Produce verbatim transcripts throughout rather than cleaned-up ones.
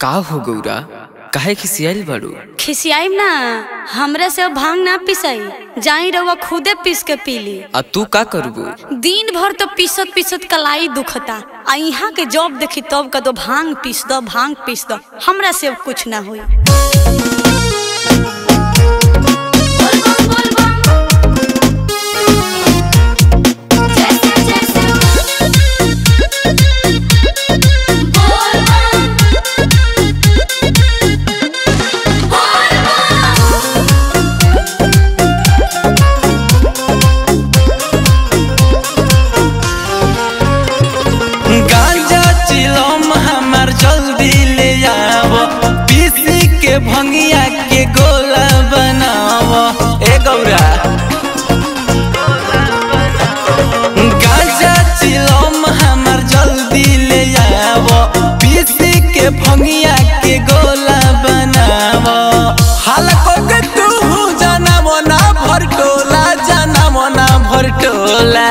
का हो गौरा, काहे खिसियाइल बारू? खिसियाइम ना, हमरा से भांग ना पिसाई, जाई रउआ खुदे पीस के पीली। आ तू का करबू? दिन भर तो पीसत पीसत कलाई दुखता, आ यहाँ के जॉब देखी तब का तो भांग पीस दो भांग पीस दो, हमरा से कुछ ना हुई। भंगिया के गोला बनावा ए गौरा, गांजा चिलम हमार जल्दी ले आवा, पीस के भंगिया के गोला बनावा। हालको के तू जाना मना भर टोला, जाना मना भर टोला।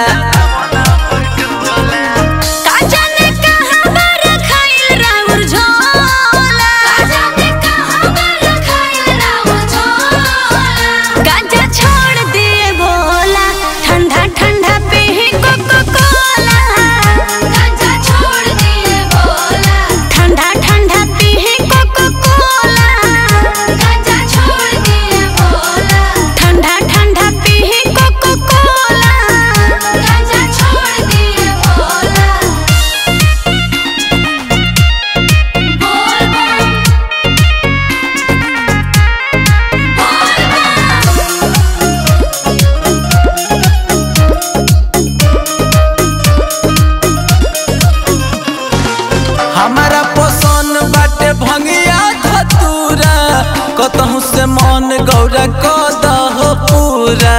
हमारा पसंद बाटे भंगिया धतूरा, कतहु से मन गौरा कद हो पूरा।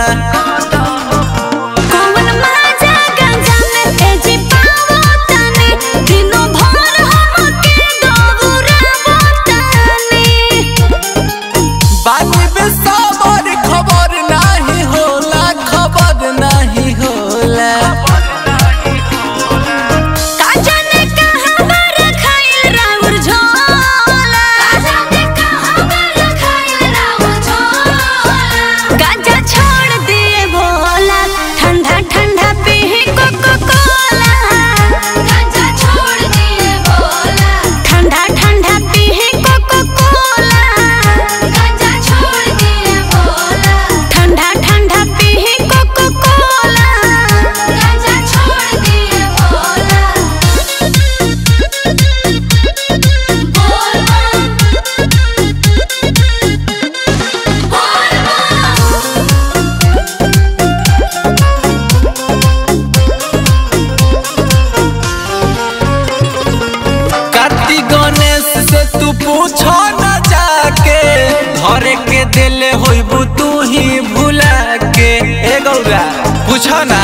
कौन मजा गांजा में तेजी पावो तने, दिनो भर हम के दौरावो तने। बानी पे साबर खबर नहीं होला, खबर नहीं होला। पूछो ना जाके, धरे के दिल होइबू तू ही भुला के ए गौरा, पूछो ना।